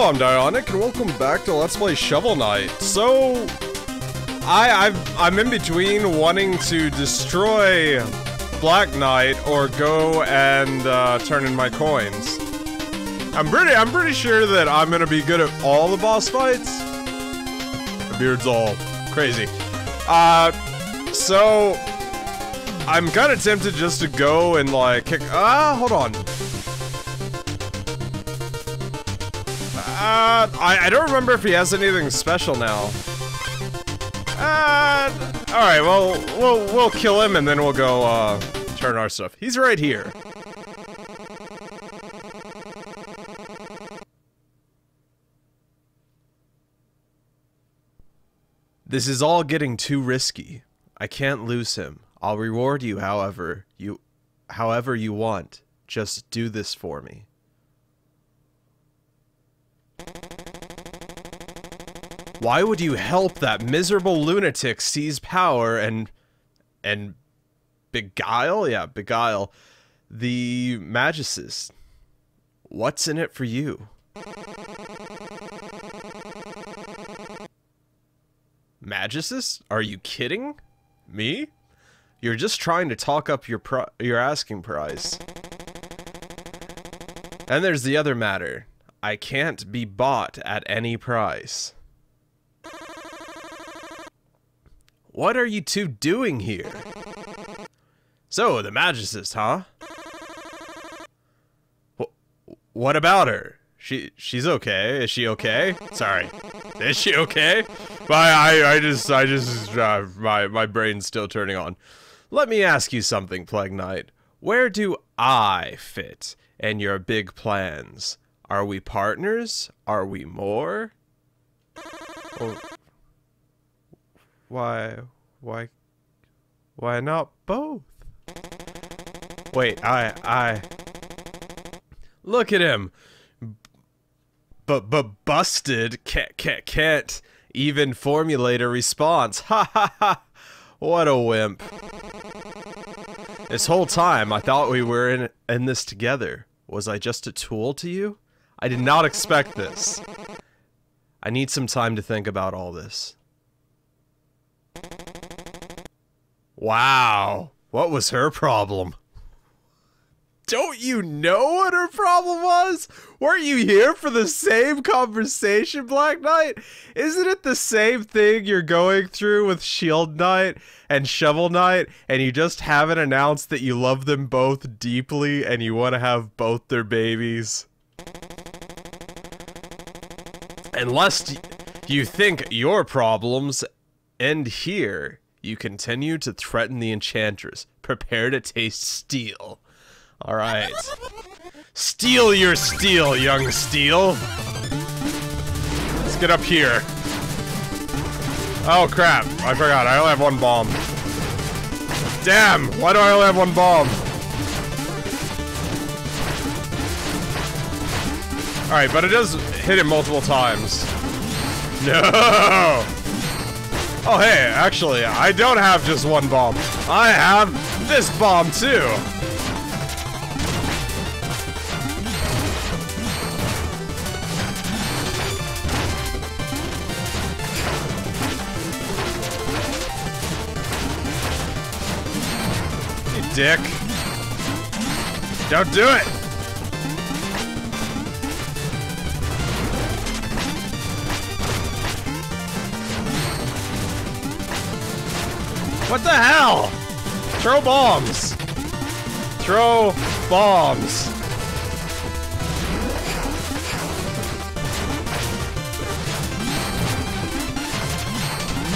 Hello, I'm Dionic, and welcome back to Let's Play Shovel Knight. So, I'm in between wanting to destroy Black Knight or go and turn in my coins. I'm pretty sure that I'm gonna be good at all the boss fights. The beard's all crazy. So I'm kind of tempted just to go and like kick. Hold on. I don't remember if he has anything special now. Alright, well, we'll kill him and then we'll go, turn our stuff. He's right here. This is all getting too risky. I can't lose him. I'll reward you however you want. Just do this for me. Why would you help that miserable lunatic seize power and beguile? Yeah, beguile the Magistrate. What's in it for you? Magistrate? Are you kidding? Me? You're just trying to talk up your asking price. And there's the other matter. I can't be bought at any price. What are you two doing here? So, the Magistrate, huh? What about her? She's okay. Is she okay? Sorry. Is she okay? My brain's still turning on. Let me ask you something, Plague Knight. Where do I fit in your big plans? Are we partners? Are we more? Oh. Why not both? Wait, look at him. But busted can't even formulate a response. Ha ha ha. What a wimp. This whole time I thought we were in this together. Was I just a tool to you? I did not expect this. I need some time to think about all this. Wow, what was her problem? Don't you know what her problem was? Weren't you here for the same conversation, Black Knight? Isn't it the same thing you're going through with Shield Knight and Shovel Knight, and you just haven't announced that you love them both deeply and you want to have both their babies? Unless you think your problems end here. You continue to threaten the enchantress. Prepare to taste steel. Alright. Steal your steel, young steel! Let's get up here. Oh crap, I forgot, I only have one bomb. Damn, why do I only have one bomb? Alright, but it does hit him multiple times. No! Oh hey, actually, I don't have just one bomb. I have this bomb too. You dick. Don't do it. What the hell? Throw bombs. Throw bombs.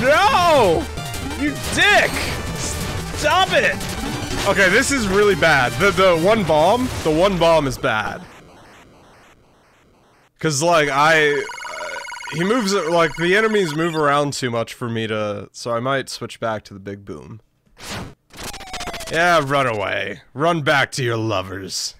No! You dick! Stop it! Okay, this is really bad. The one bomb is bad. Cause like he moves, like, the enemies move around too much for me to... So I might switch back to the big boom. Yeah, run away. Run back to your lovers.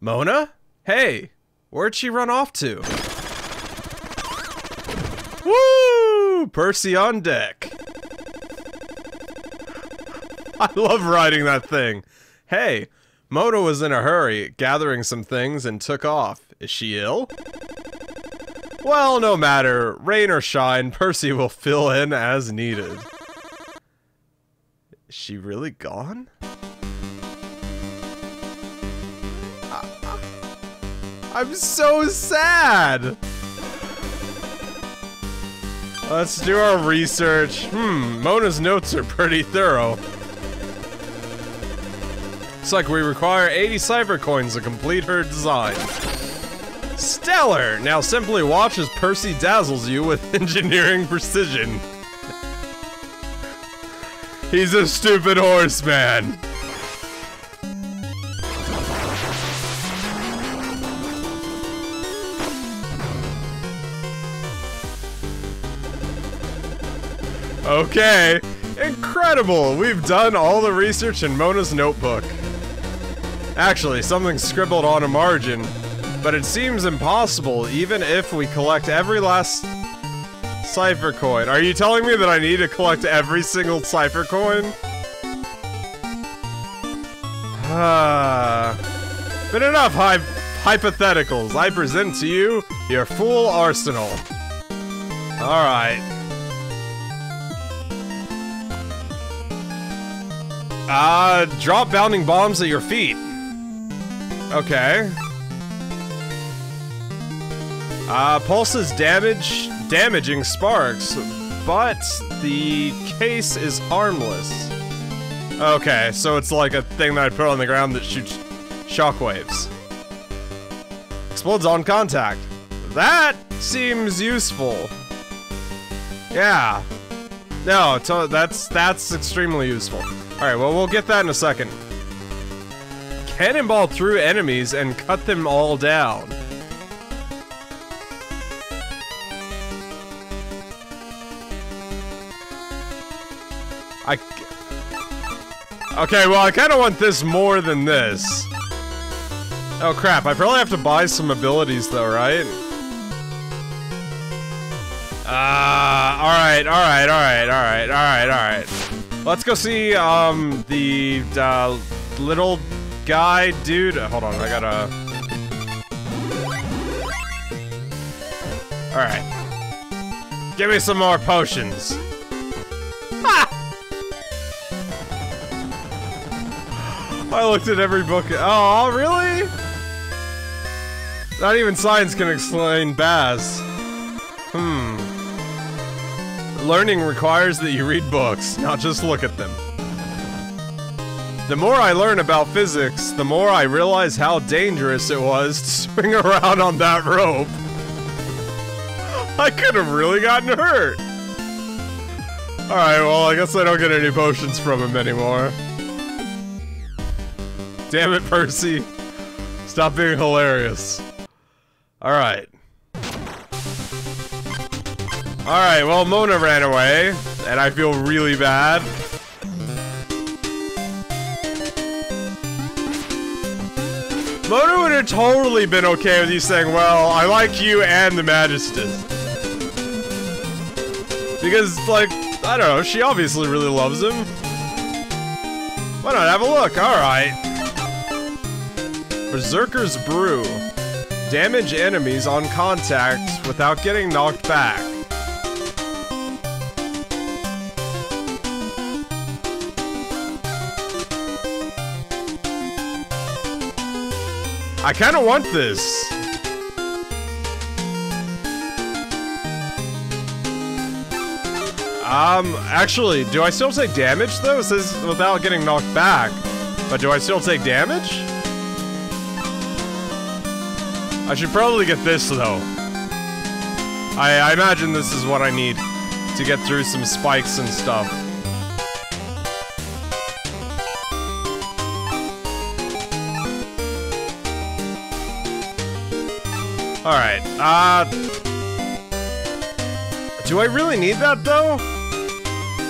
Mona? Hey! Where'd she run off to? Woo! Percy on deck! I love riding that thing. Hey, Mona was in a hurry, gathering some things, and took off. Is she ill? Well, no matter. Rain or shine, Percy will fill in as needed. Is she really gone? I'm so sad! Let's do our research. Mona's notes are pretty thorough. Looks like we require 80 cipher coins to complete her design. Stellar! Now simply watch as Percy dazzles you with engineering precision. He's a stupid horseman! Okay, incredible! We've done all the research in Mona's notebook. Actually, something's scribbled on a margin, but it seems impossible even if we collect every last cipher coin. Are you telling me that I need to collect every single cipher coin? But enough hypotheticals. I present to you your full arsenal. Alright. Drop bounding bombs at your feet. Okay. Pulses damaging sparks, but the case is harmless. Okay, so it's like a thing that I put on the ground that shoots shockwaves. Explodes on contact. That seems useful. Yeah. No, that's extremely useful. Alright, well, we'll get that in a second. Cannonball through enemies and cut them all down. Okay, well, I kinda want this more than this. Oh crap, I probably have to buy some abilities though, right? Alright. Let's go see, the, little guy dude. Hold on, I gotta... Alright. Give me some more potions. Ha! I looked at every book. Oh, really? Not even science can explain Baz. Learning requires that you read books, not just look at them. The more I learn about physics, the more I realize how dangerous it was to swing around on that rope. I could have really gotten hurt. Alright, well, I guess I don't get any potions from him anymore. Damn it, Percy. Stop being hilarious. Alright. Alright, well, Mona ran away, and I feel really bad. Mona would have totally been okay with you saying, well, I like you and the Magistrate. Because, like, I don't know, she obviously really loves him. Why not have a look? Alright. Berserker's Brew. Damage enemies on contact without getting knocked back. I kind of want this. Actually, do I still take damage though? It says without getting knocked back. But do I still take damage? I should probably get this though. I imagine this is what I need to get through some spikes and stuff. Alright, do I really need that, though?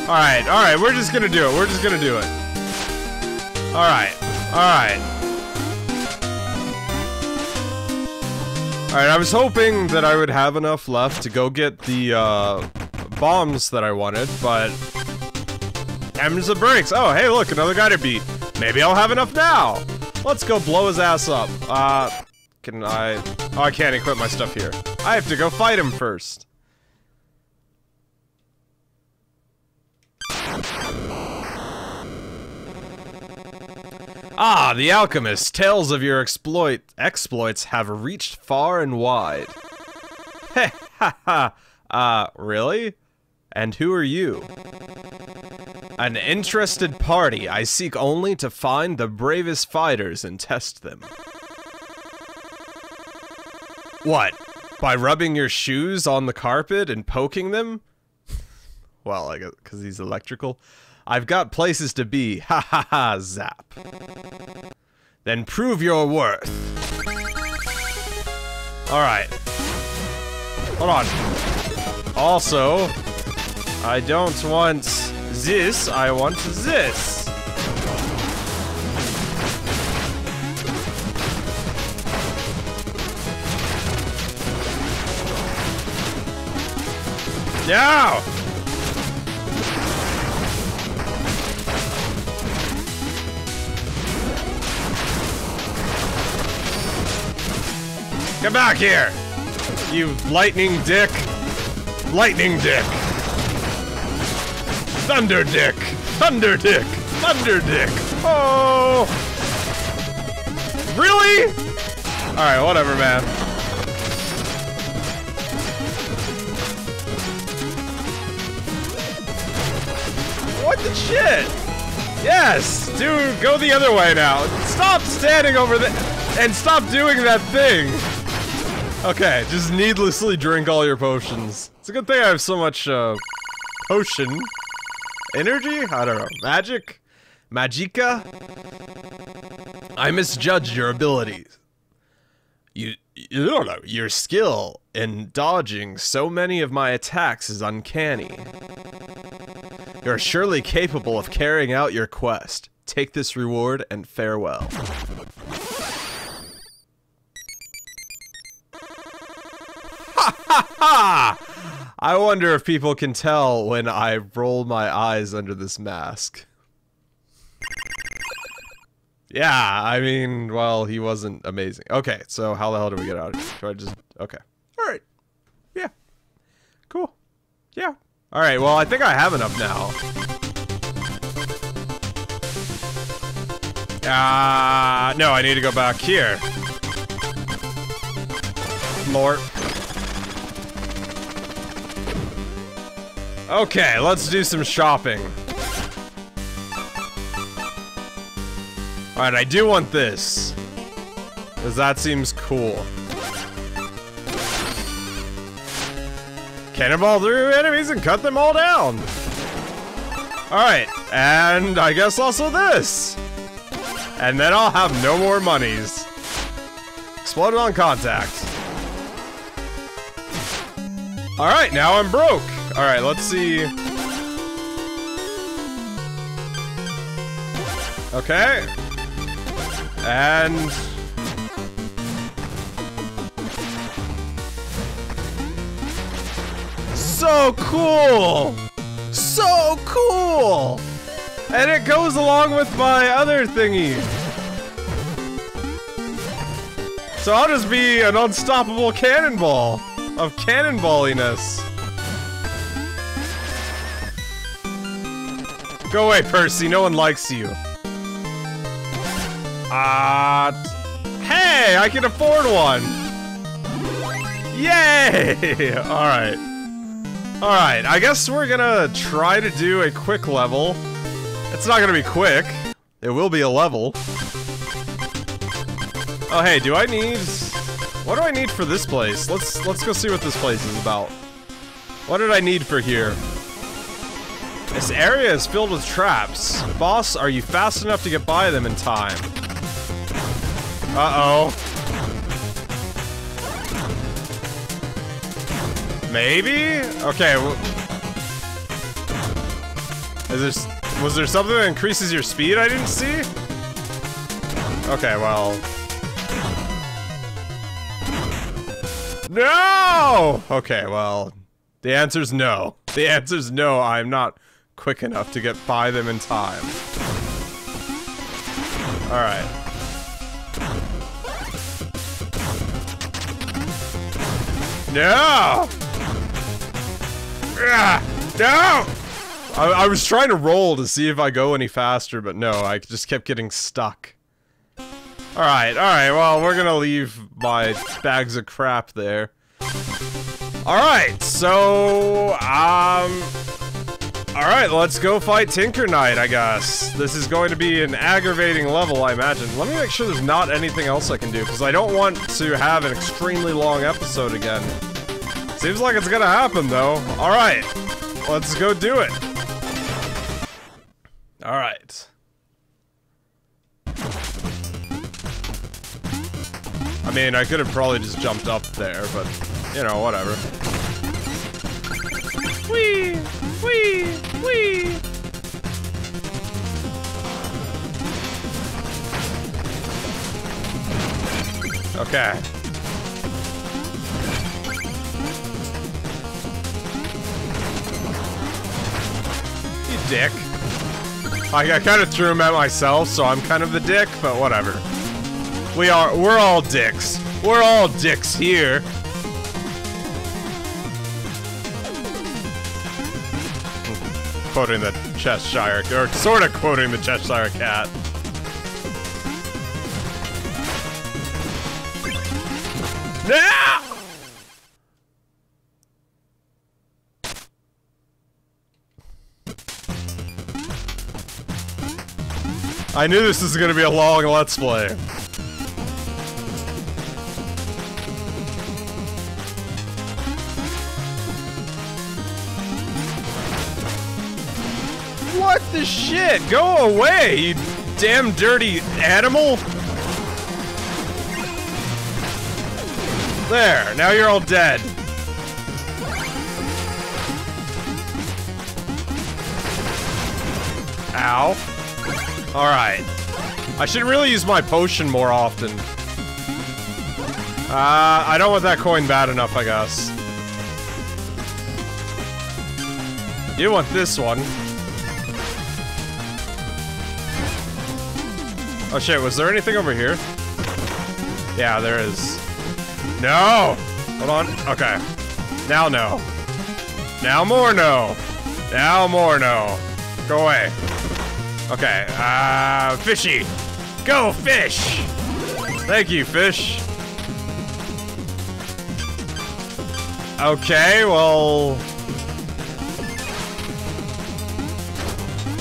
Alright, we're just gonna do it, Alright. Alright, I was hoping that I would have enough left to go get the, bombs that I wanted, but... M's the brakes! Oh, hey, look, another guy to beat. Maybe I'll have enough now! Let's go blow his ass up. Can I... Oh, I can't equip my stuff here. I have to go fight him first. Ah, the alchemist. Tales of your exploits have reached far and wide. Heh, ha, ha. Really? And who are you? An interested party. I seek only to find the bravest fighters and test them. What? By rubbing your shoes on the carpet and poking them? Well, I guess, 'cause he's electrical. I've got places to be. Ha ha ha, zap. Then prove your worth. Alright. Hold on. Also, I don't want this, I want this. Now! Come back here, you lightning dick. Lightning dick. Thunder dick. Thunder dick. Thunder dick. Oh! Really? Alright, whatever, man. What the shit? Yes! Dude, go the other way now. Stop standing over there and stop doing that thing. Okay, just needlessly drink all your potions. It's a good thing I have so much, potion. Energy? I don't know. Magic? Magica? I misjudged your abilities. You don't know. Your skill in dodging so many of my attacks is uncanny. You're surely capable of carrying out your quest. Take this reward and farewell. I wonder if people can tell when I roll my eyes under this mask. Yeah, I mean, well, he wasn't amazing. Okay, so how the hell do we get out of here? Do I just... Okay. Alright. Yeah. Cool. Yeah. Alright, well, I think I have enough now. No, I need to go back here. Lord. Okay, let's do some shopping. Alright, I do want this. 'Cause that seems cool. Cannonball through enemies and cut them all down! Alright, and I guess also this! And then I'll have no more monies. Exploded on contact. Alright, now I'm broke! Alright, let's see. Okay. And... So cool! So cool! And it goes along with my other thingy. So I'll just be an unstoppable cannonball of cannonballiness. Go away, Percy. No one likes you. Hey! I can afford one! Yay! Alright. Alright, I guess we're gonna try to do a quick level. It's not gonna be quick. It will be a level. Oh, hey, do I need... What do I need for this place? Let's go see what this place is about. What did I need for here? This area is filled with traps. Boss, are you fast enough to get by them in time? Uh-oh. Maybe? Okay. Was there something that increases your speed I didn't see? Okay, well... No! Okay, well... The answer's no. The answer's no, I'm not... quick enough to get by them in time. Alright. No! No! I was trying to roll to see if I go any faster, but no, I just kept getting stuck. Alright, well, we're gonna leave my bags of crap there. Alright, so, alright, let's go fight Tinker Knight, I guess. This is going to be an aggravating level, I imagine. Let me make sure there's not anything else I can do, because I don't want to have an extremely long episode again. Seems like it's gonna happen, though. Alright, let's go do it. Alright. I mean, I could have probably just jumped up there, but, you know, whatever. Whee! Whee! Whee! Okay. You dick. I kind of threw him at myself, so I'm kind of the dick, but whatever. We're all dicks. We're all dicks here. Quoting the Cheshire, or sort of quoting the Cheshire Cat. No! I knew this was gonna be a long Let's Play. What the shit? Go away, you damn dirty animal! There, now you're all dead. Ow. Alright. I should really use my potion more often. I don't want that coin bad enough, I guess. You want this one. Oh shit, was there anything over here? Yeah, there is. No! Hold on. Okay. Now no. Now more no. Now more no. Go away. Okay. Fishy! Go, fish! Thank you, fish. Okay, well...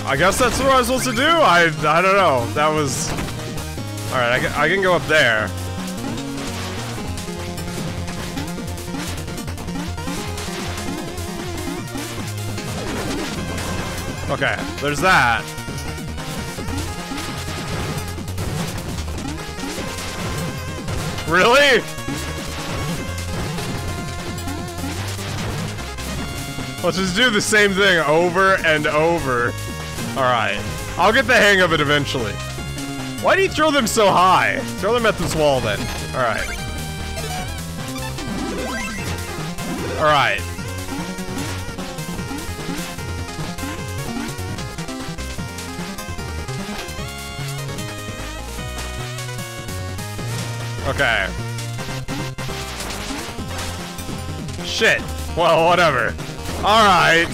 I guess that's what I was supposed to do? I don't know. That was... Alright, I can go up there. Okay, there's that. Really? Let's just do the same thing over and over. Alright. I'll get the hang of it eventually. Why do you throw them so high? Throw them at this wall then. Alright. Alright. Okay. Shit. Well, whatever. Alright.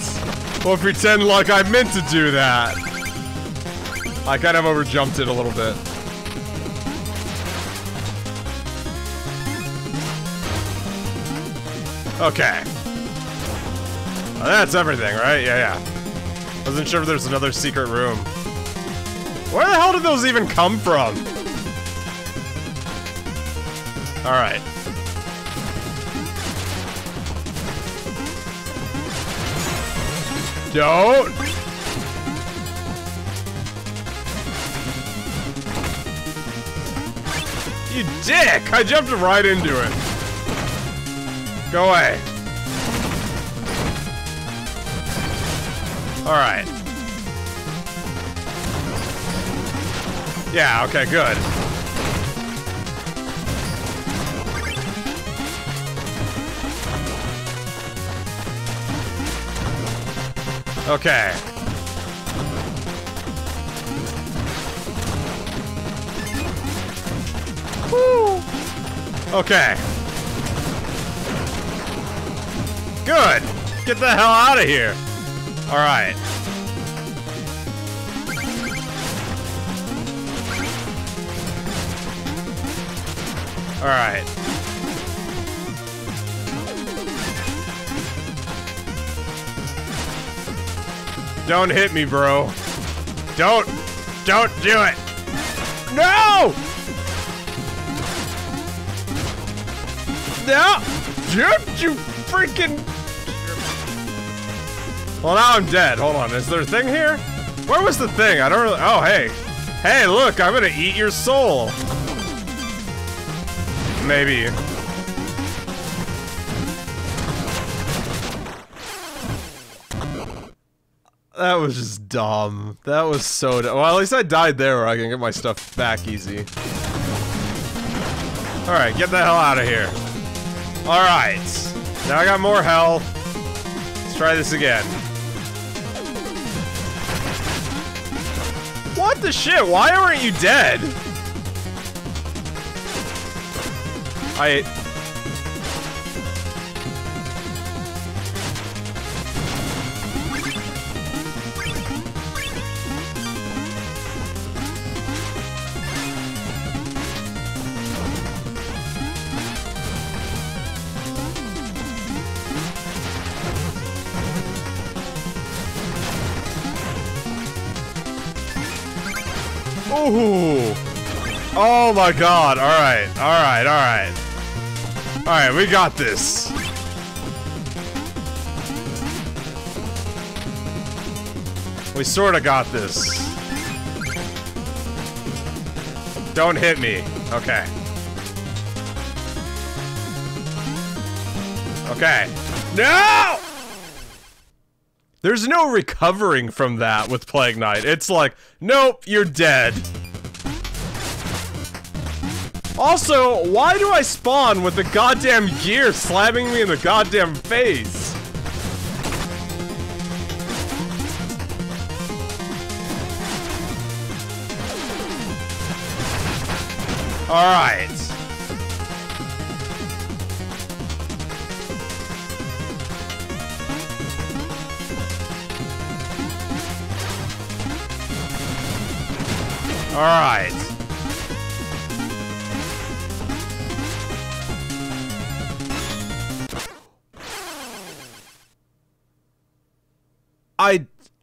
Well, pretend like I meant to do that. I kind of overjumped it a little bit. Okay. Well, that's everything, right? Yeah. Wasn't sure if there's another secret room. Where the hell did those even come from? Alright. Don't! You dick! I jumped right into it. Go away. Alright. Yeah, okay, good. Okay. Woo. Okay. Good. Get the hell out of here. All right. All right. Don't hit me, bro. Don't do it. No! No! Dude, you freaking... Well, now I'm dead. Hold on, is there a thing here? Where was the thing? I don't really... Oh, hey. Hey, look, I'm gonna eat your soul. Maybe. That was just dumb. That was so dumb. Well, at least I died there where I can get my stuff back easy. Alright, get the hell out of here. Alright. Now I got more health. Let's try this again. What the shit? Why aren't you dead? Ooh. Oh my god, alright, alright, alright. Alright, we got this. We sorta got this. Don't hit me. Okay. Okay. No! There's no recovering from that with Plague Knight. It's like, nope, you're dead. Also, why do I spawn with the goddamn gear slamming me in the goddamn face? Alright. Alright.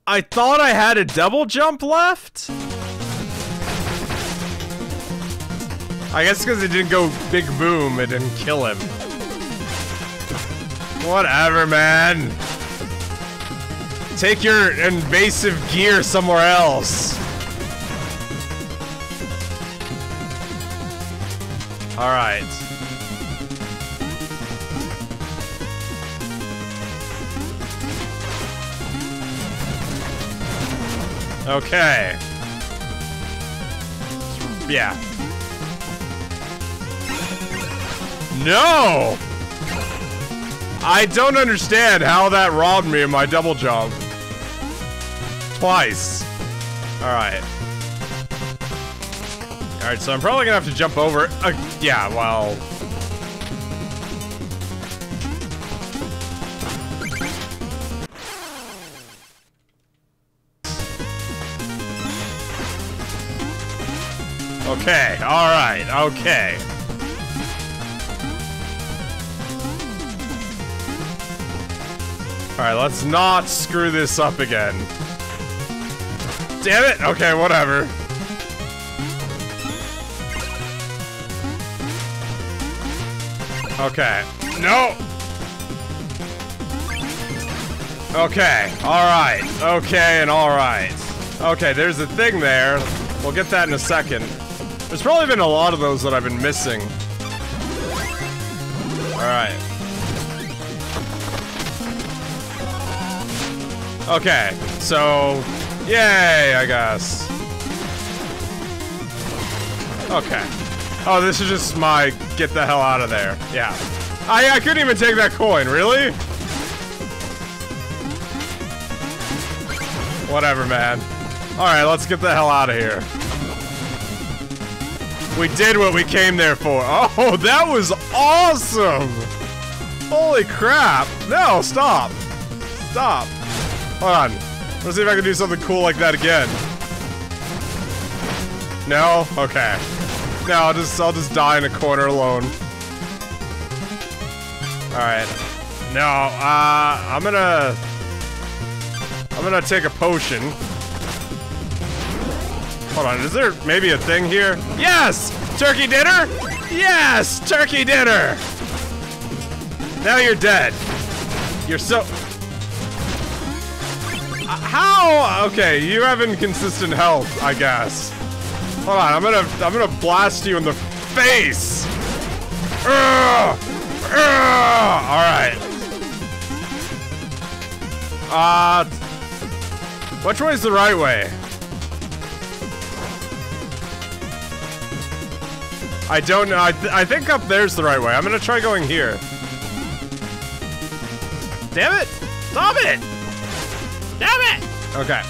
I thought I had a double jump left? I guess because it didn't go big boom, it didn't kill him. Whatever, man. Take your invasive gear somewhere else. Alright. Okay. Yeah. No! I don't understand how that robbed me of my double jump. Twice. Alright. Alright, so I'm probably gonna have to jump over. Yeah, well. Okay, alright, okay. Alright, let's not screw this up again. Damn it! Okay, whatever. Okay. No! Okay. Alright. Okay, and alright. Okay, there's a thing there. We'll get that in a second. There's probably been a lot of those that I've been missing. Alright. Okay. So, yay, I guess. Okay. Oh, this is just my get the hell out of there. Yeah. I couldn't even take that coin, really? Whatever, man. Alright, let's get the hell out of here. We did what we came there for. Oh, that was awesome! Holy crap! No, stop! Stop! Hold on. Let's see if I can do something cool like that again. No? Okay. No, I'll just die in a corner alone. Alright. No, I'm gonna take a potion. Hold on, is there maybe a thing here? Yes! Turkey dinner? Yes! Turkey dinner! Now you're dead. You're so... how? Okay, you have inconsistent health, I guess. Hold on, I'm gonna blast you in the face! Alright. Which way is the right way? I don't know. I think up there's the right way. I'm gonna try going here. Damn it! Stop it! Damn it! Okay.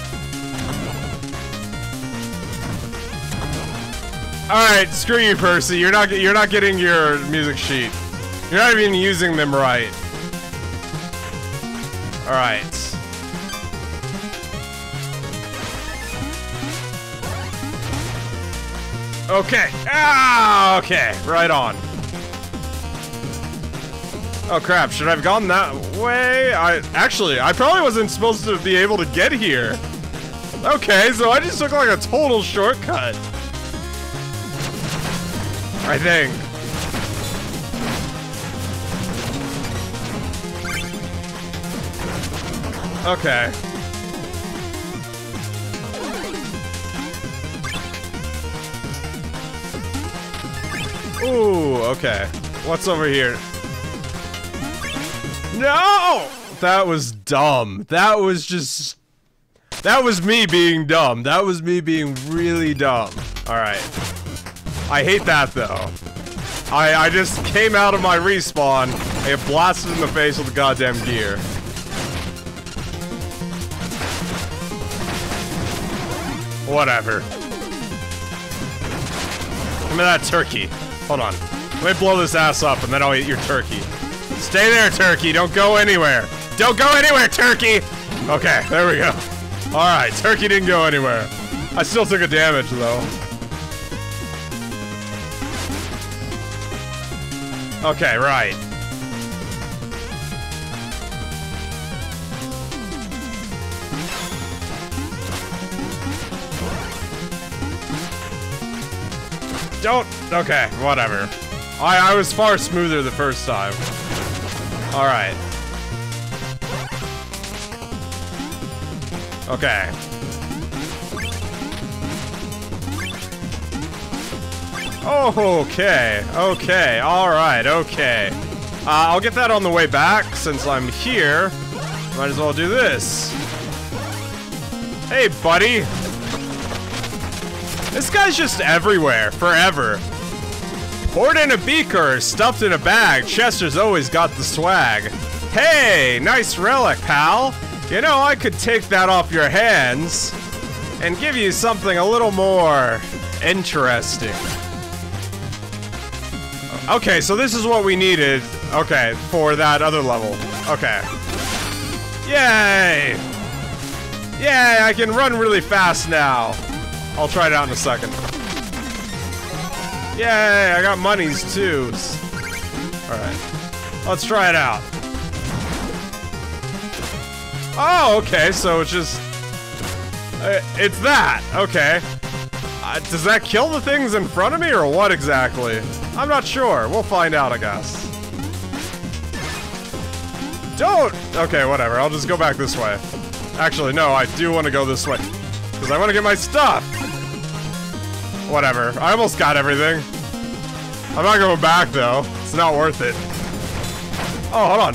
All right, screw you, Percy. You're not getting your music sheet. You're not even using them right. All right. Okay. Ah, okay. Right on. Oh crap, should I have gone that way? I probably wasn't supposed to be able to get here. Okay, so I just took like a total shortcut. I think. Okay. Ooh, okay. What's over here? No! That was dumb. That was me being dumb. That was me being really dumb. Alright. I hate that, though. I just came out of my respawn and blasted in the face with the goddamn gear. Whatever. Give me that turkey. Hold on. Let me blow this ass up and then I'll eat your turkey. Stay there, turkey. Don't go anywhere. Don't go anywhere, turkey! Okay, there we go. Alright, turkey didn't go anywhere. I still took a damage, though. Okay, right. Don't... Okay, whatever. I was far smoother the first time. Alright. Okay. Okay. Okay. Alright. Okay. I'll get that on the way back since I'm here. Might as well do this. Hey, buddy. This guy's just everywhere, forever. Poured in a beaker, stuffed in a bag, Chester's always got the swag. Hey, nice relic, pal. You know, I could take that off your hands and give you something a little more interesting. Okay, so this is what we needed, okay, for that other level. Okay. Yay! Yay, I can run really fast now. I'll try it out in a second. Yay, I got monies too. Alright. Let's try it out. Oh, okay, so it's just... it's that! Okay. Does that kill the things in front of me or what exactly? I'm not sure. We'll find out, I guess. Don't! Okay, whatever. I'll just go back this way. Actually, no, I do want to go this way. Because I want to get my stuff! Whatever. I almost got everything. I'm not going back, though. It's not worth it. Oh, hold on.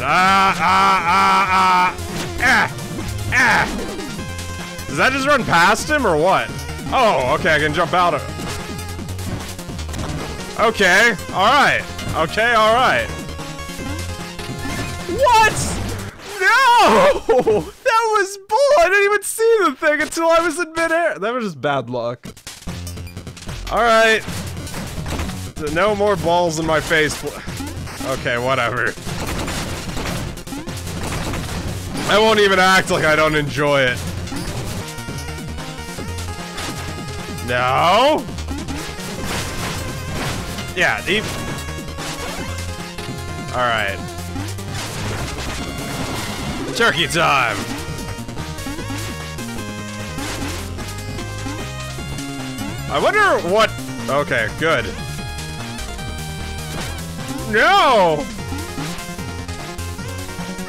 Does that just run past him, or what? Oh, okay, I can jump out of it. Okay, alright. Okay, alright. What? No! That was bull! I didn't even see the thing until I was in midair. That was just bad luck. Alright. No more balls in my face. Okay, whatever. I won't even act like I don't enjoy it. No? Yeah, alright. Turkey time! I wonder what... Okay, good. No!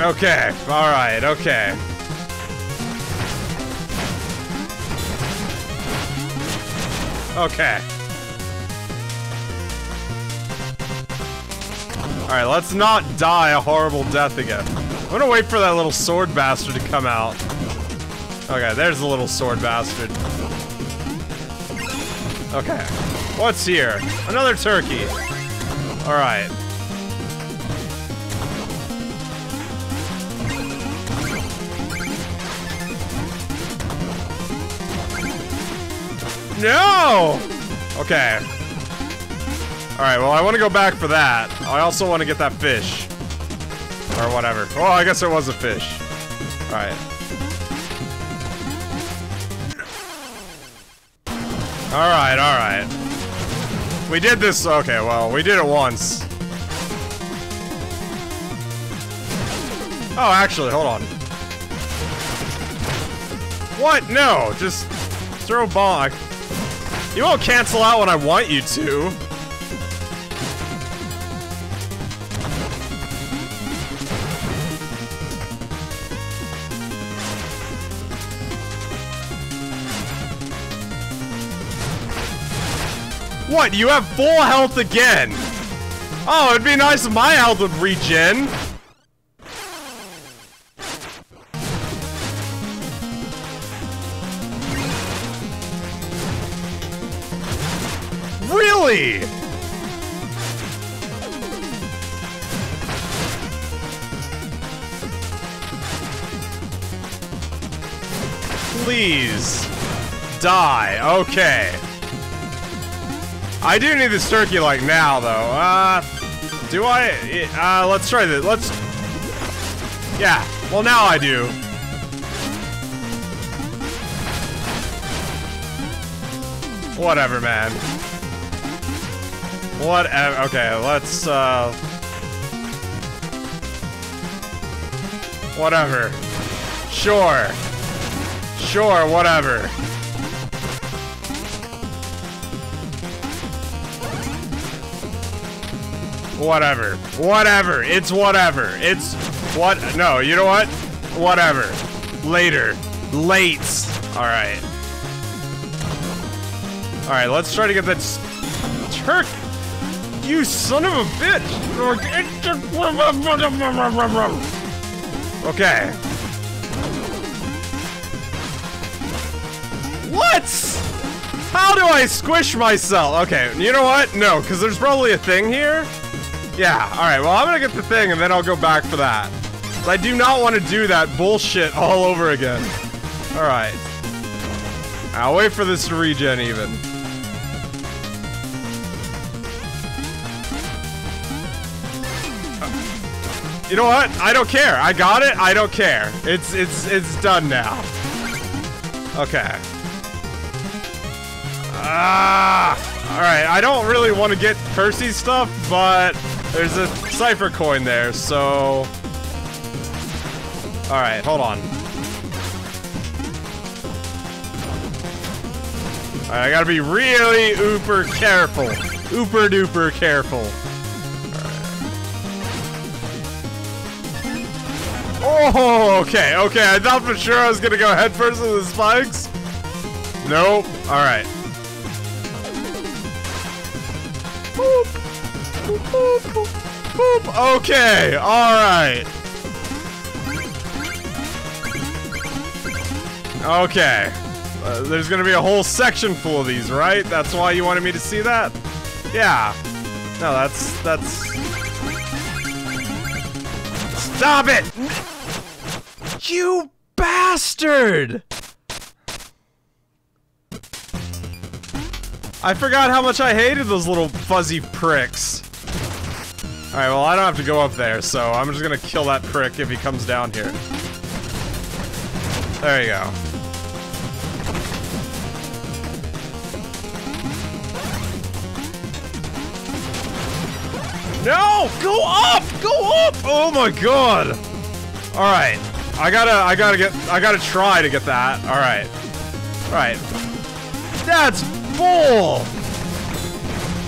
Okay, alright, okay. Okay. Alright, let's not die a horrible death again. I'm gonna wait for that little sword bastard to come out. Okay, there's the little sword bastard. Okay. What's here? Another turkey. Alright. No! Okay. Alright, well, I want to go back for that. I also want to get that fish. Or whatever. Well, I guess it was a fish. Alright. Alright, alright. We did this. Okay, well, we did it once. Oh, actually, hold on. What? No! Just throw a ball. You won't cancel out when I want you to. What? You have full health again. Oh, it'd be nice if my health would regen. Really? Please die. Okay. I do need this turkey, like, now, though. Do I? Let's try this. Let's... Yeah. Well, now I do. Whatever, man. Whatever. Okay, let's, Whatever. Sure. Sure, whatever. Whatever. Whatever. It's whatever. It's what? No, you know what? Whatever. Later. Late. Alright. Alright, let's try to get that turkey. You son of a bitch. Okay. What? How do I squish myself? Okay, you know what? No, because there's probably a thing here. Yeah, alright, well, I'm gonna get the thing and then I'll go back for that. I do not want to do that bullshit all over again. Alright. I'll wait for this to regen even. You know what? I don't care. I got it. I don't care. It's done now. Okay. Alright, I don't really want to get Percy's stuff, but... There's a cipher coin there, so... Alright, hold on. Alright, I gotta be really uber careful. Uber duper careful. All right. Oh, okay, okay. I thought for sure I was gonna go headfirst with the spikes. Nope. Alright. Boop. Boop, boop, boop, boop. Okay, alright. Okay. There's gonna be a whole section full of these, right? That's why you wanted me to see that? Yeah. No, that's... Stop it! You bastard! I forgot how much I hated those little fuzzy pricks. Alright, well, I don't have to go up there, so I'm just gonna kill that prick if he comes down here. There you go. No! Go up! Go up! Oh my god! Alright. I gotta try to get that. Alright. Alright. That's bull!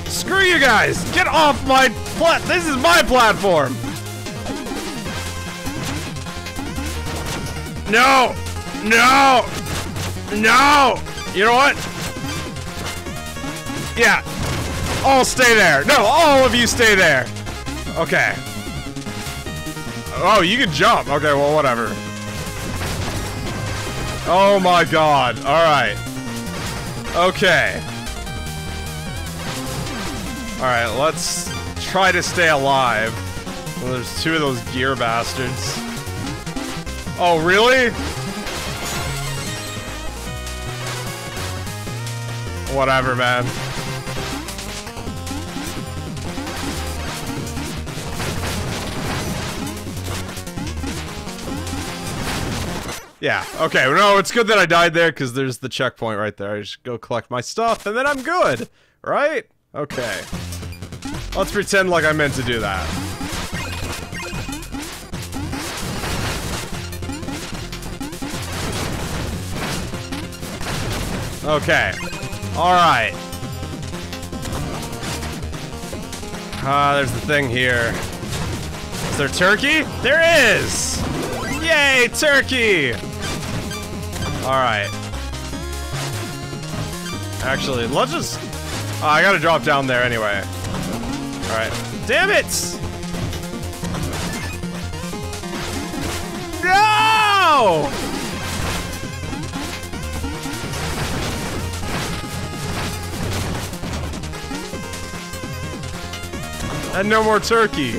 Screw you guys! Get off my this is my platform! No! No! No! You know what? Yeah. All stay there. No, all of you stay there. Okay. Oh, you can jump. Okay, well, whatever. Oh my god. Alright. Okay. Alright, let's try to stay alive. Well, there's two of those gear bastards. Oh, really? Whatever, man. Yeah, okay, no, it's good that I died there, because there's the checkpoint right there. I just go collect my stuff, and then I'm good, right? Okay. Let's pretend like I meant to do that. Okay. Alright. Ah, there's the thing here. Is there turkey? There is! Yay, turkey! Alright. Actually, let's just... Oh, I gotta drop down there anyway. Alright. Damn it! No! And no more turkey.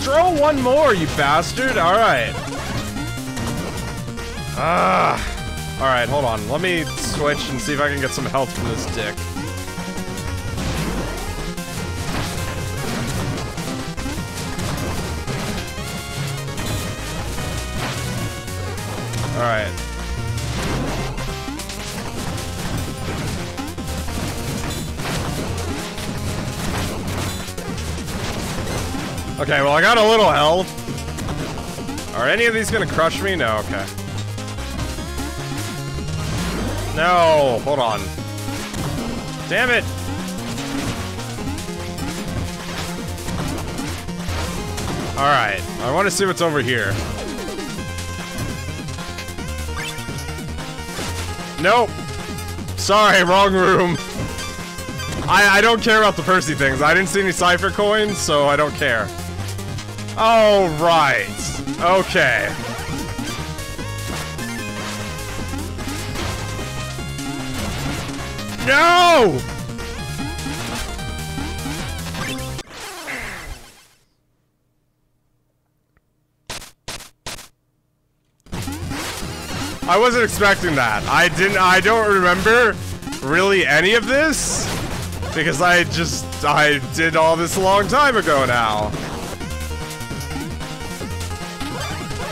Throw one more, you bastard! Alright. Alright, hold on. Let me switch and see if I can get some health from this dick. Alright. Okay, well, I got a little health. Are any of these gonna crush me? No, okay. No, hold on. Damn it! Alright, I wanna see what's over here. Nope! Sorry, wrong room. I don't care about the Percy things. I didn't see any cipher coins, so I don't care. All right. Okay. No! I wasn't expecting that. I don't remember really any of this because I did all this a long time ago now.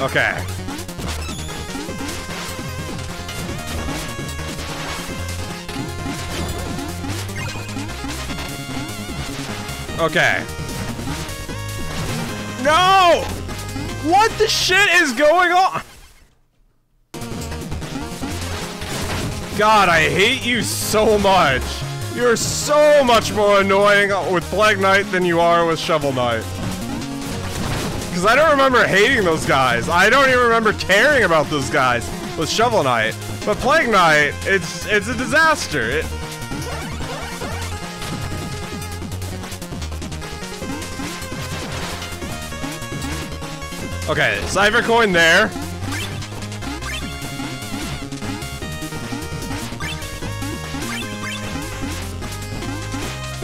Okay. Okay. No! What the shit is going on? God, I hate you so much. You're so much more annoying with Plague Knight than you are with Shovel Knight. Because I don't remember hating those guys. I don't even remember caring about those guys with Shovel Knight. But Plague Knight, it's a disaster. Okay, Cypher Coin there.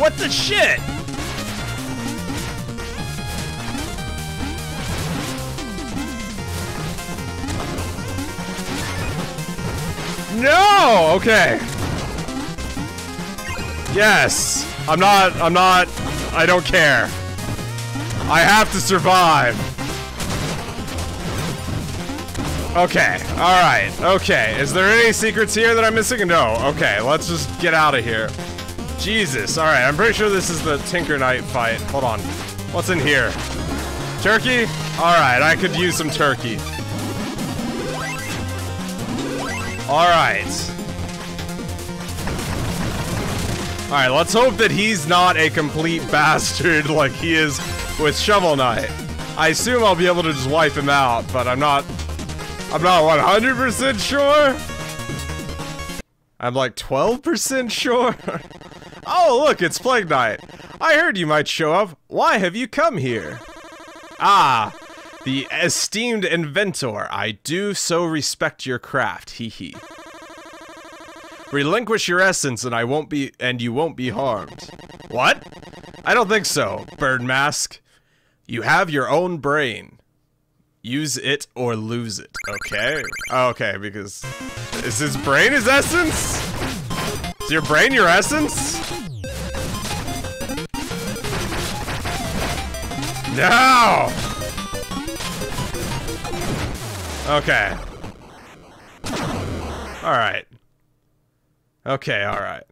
What the shit? No! Okay. Yes. I don't care. I have to survive. Okay. Alright. Okay. Is there any secrets here that I'm missing? No. Okay. Let's just get out of here. Jesus. Alright. I'm pretty sure this is the Tinker Knight fight. Hold on. What's in here? Turkey? Alright. I could use some turkey. Alright. Alright, let's hope that he's not a complete bastard like he is with Shovel Knight. I assume I'll be able to just wipe him out, but I'm not 100% sure. I'm like 12% sure. Oh, look, it's Plague Knight. I heard you might show up. Why have you come here? Ah, the esteemed inventor. I do so respect your craft, hee hee. Relinquish your essence and you won't be harmed. What? I don't think so, Bird Mask. You have your own brain. Use it or lose it. Okay. Okay, because is his brain his essence? Is your brain your essence? No! Okay. Alright. Okay, alright.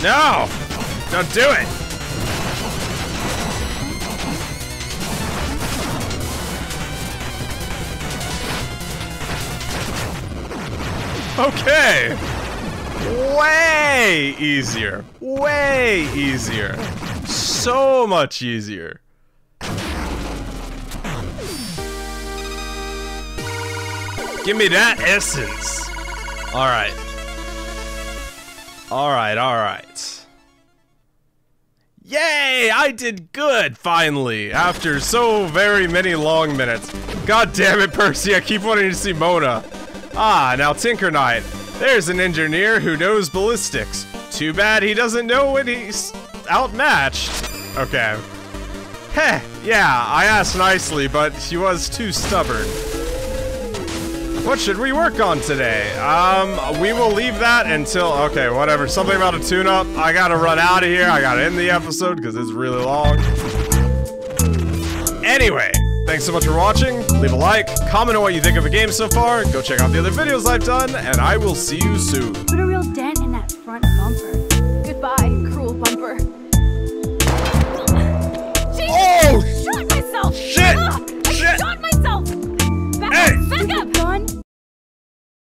No! Don't do it! Okay! Way easier. Way easier. So much easier. Give me that essence. Alright. Alright, alright. Yay! I did good, finally, after so very many long minutes. God damn it, Percy, I keep wanting to see Mona. Ah, now Tinker Knight. There's an engineer who knows ballistics. Too bad he doesn't know when he's outmatched. Okay. Heh, yeah, I asked nicely, but she was too stubborn. What should we work on today? We will leave that until, okay, whatever. Something about a tune-up. I gotta run out of here. I gotta end the episode because it's really long. Anyway, thanks so much for watching. Leave a like, comment on what you think of the game so far. Go check out the other videos I've done, and I will see you soon.